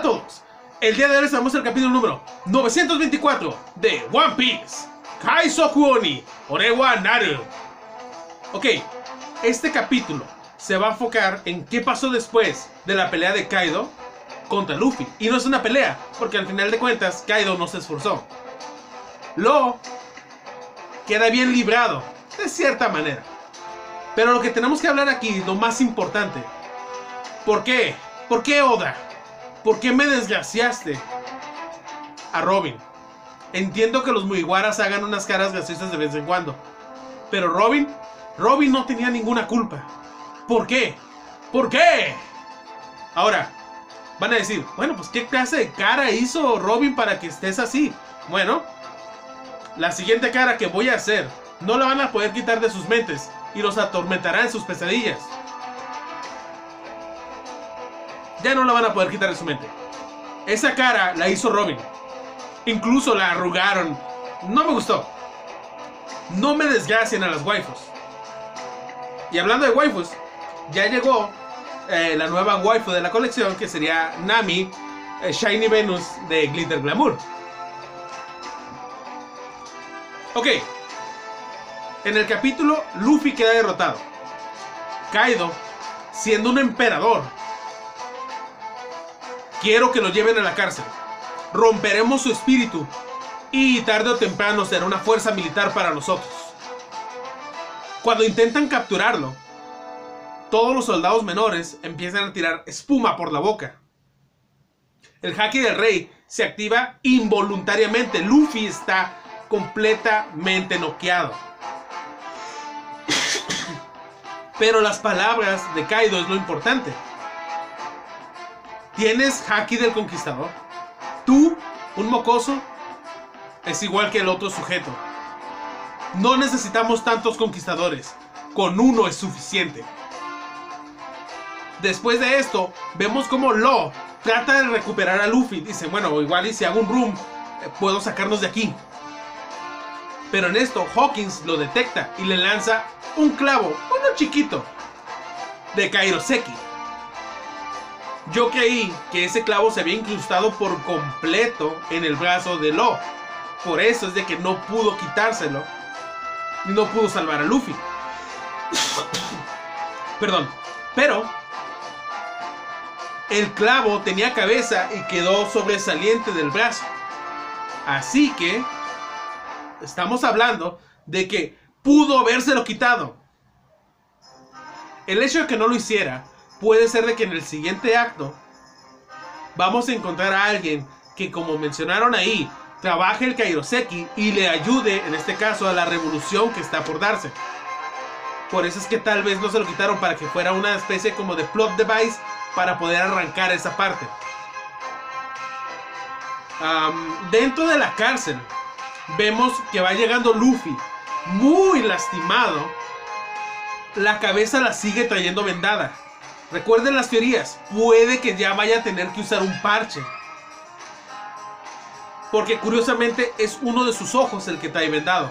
a todos. El día de hoy estamos en el capítulo número 924 de One Piece, Kaizoku Oni, Ore wa Naru. Ok, este capítulo se va a enfocar en qué pasó después de la pelea de Kaido contra Luffy. Y no es una pelea, porque al final de cuentas Kaido no se esforzó. Law queda bien librado, de cierta manera. Pero lo que tenemos que hablar aquí es lo más importante. ¿Por qué? ¿Por qué, Oda? ¿Por qué me desgraciaste a Robin? Entiendo que los Mugiwaras hagan unas caras graciosas de vez en cuando, pero Robin no tenía ninguna culpa. ¿Por qué? ¿Por qué? Ahora, van a decir, bueno, pues ¿qué clase de cara hizo Robin para que estés así? Bueno, la siguiente cara que voy a hacer no la van a poder quitar de sus mentes y los atormentará en sus pesadillas. Ya no la van a poder quitar de su mente. Esa cara la hizo Robin. Incluso la arrugaron. No me gustó. No me desgracien a las waifus. Y hablando de waifus, ya llegó la nueva waifu de la colección, que sería Nami, Shiny Venus de Glitter Glamour. Ok. En el capítulo, Luffy queda derrotado. Kaido, siendo un emperador, quiero que lo lleven a la cárcel. Romperemos su espíritu y tarde o temprano será una fuerza militar para nosotros. Cuando intentan capturarlo, todos los soldados menores empiezan a tirar espuma por la boca. El haki del rey se activa involuntariamente. Luffy está completamente noqueado. Pero las palabras de Kaido es lo importante. ¿Tienes haki del conquistador? Tú, un mocoso, es igual que el otro sujeto. No necesitamos tantos conquistadores. Con uno es suficiente. Después de esto, vemos como Law trata de recuperar a Luffy. Dice, bueno, igual y si hago un room, puedo sacarnos de aquí. Pero en esto, Hawkins lo detecta y le lanza un clavo, uno chiquito, de Kairoseki. Yo creí que ese clavo se había incrustado por completo en el brazo de Law. Por eso es de que no pudo quitárselo y no pudo salvar a Luffy. Perdón. Pero el clavo tenía cabeza y quedó sobresaliente del brazo. Así que estamos hablando de que pudo habérselo quitado. El hecho de que no lo hiciera puede ser de que en el siguiente acto vamos a encontrar a alguien que, como mencionaron ahí, trabaje el Kairoseki y le ayude, en este caso, a la revolución que está por darse. Por eso es que tal vez no se lo quitaron, para que fuera una especie como de plot device para poder arrancar esa parte. Dentro de la cárcel vemos que va llegando Luffy muy lastimado. La cabeza la sigue trayendo vendada. Recuerden las teorías, puede que ya vaya a tener que usar un parche, porque curiosamente es uno de sus ojos el que trae vendado.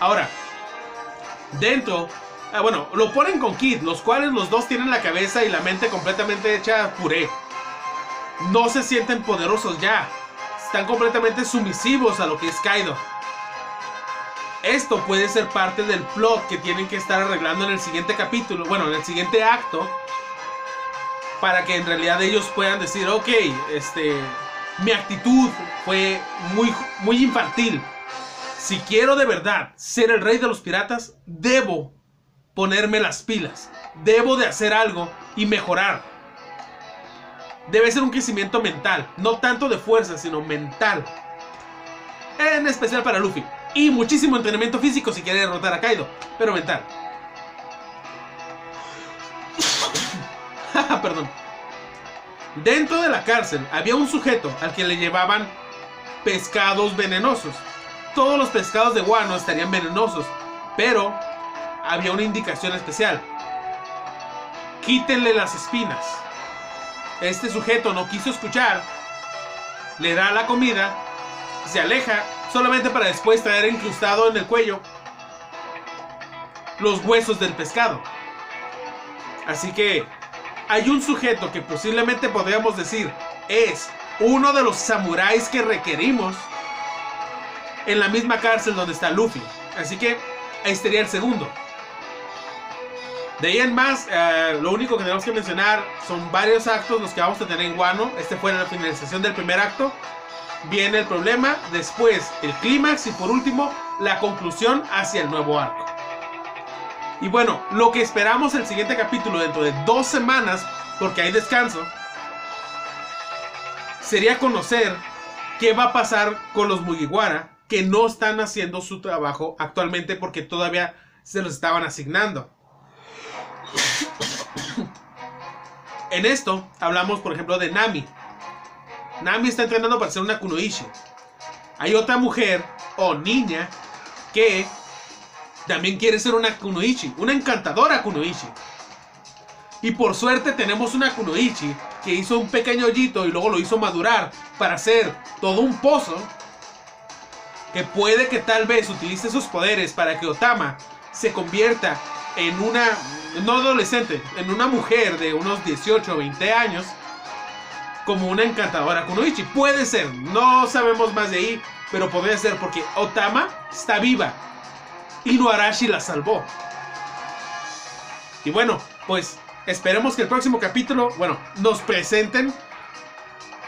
Ahora, dentro, bueno, lo ponen con Kid, los cuales los dos tienen la cabeza y la mente completamente hecha puré. No se sienten poderosos ya, están completamente sumisivos a lo que es Kaido. Esto puede ser parte del plot que tienen que estar arreglando en el siguiente capítulo, bueno, en el siguiente acto, para que en realidad ellos puedan decir, ok, mi actitud fue muy infantil. Si quiero de verdad ser el rey de los piratas, debo ponerme las pilas, debo de hacer algo y mejorar. Debe ser un crecimiento mental, no tanto de fuerza, sino mental, en especial para Luffy. Y muchísimo entrenamiento físico si quiere derrotar a Kaido, pero mental. Perdón. Dentro de la cárcel había un sujeto al que le llevaban pescados venenosos. Todos los pescados de Wano estarían venenosos, pero había una indicación especial: quítenle las espinas. Este sujeto no quiso escuchar, le da la comida, se aleja, solamente para después traer incrustado en el cuello los huesos del pescado. Así que hay un sujeto que posiblemente podríamos decir es uno de los samuráis que requerimos en la misma cárcel donde está Luffy. Así que ahí sería el segundo. De ahí en más, lo único que tenemos que mencionar son varios actos los que vamos a tener en Wano. Este fue la finalización del primer acto. Viene el problema, después el clímax y por último la conclusión hacia el nuevo arco. Y bueno, lo que esperamos el siguiente capítulo dentro de 2 semanas, porque hay descanso, sería conocer qué va a pasar con los Mugiwara, que no están haciendo su trabajo actualmente porque todavía se los estaban asignando. En esto hablamos por ejemplo de Nami. Nami está entrenando para ser una kunoichi. Hay otra mujer o niña que también quiere ser una kunoichi, una encantadora kunoichi. Y por suerte tenemos una kunoichi que hizo un pequeño hoyito y luego lo hizo madurar para hacer todo un pozo, que puede que tal vez utilice sus poderes para que Otama se convierta en una, no adolescente, en una mujer de unos 18 o 20 años, como una encantadora kunoichi. Puede ser, no sabemos más de ahí, pero podría ser porque Otama está viva y Nuarashi la salvó. Y bueno, pues esperemos que el próximo capítulo, bueno, nos presenten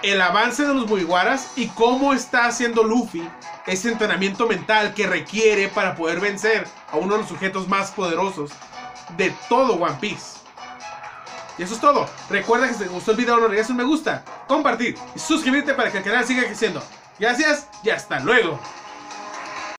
el avance de los Mugiwaras y cómo está haciendo Luffy ese entrenamiento mental que requiere para poder vencer a uno de los sujetos más poderosos de todo One Piece. Y eso es todo. Recuerda que si te gustó el video no regales un me gusta, compartir y suscribirte para que el canal siga creciendo. Gracias y hasta luego.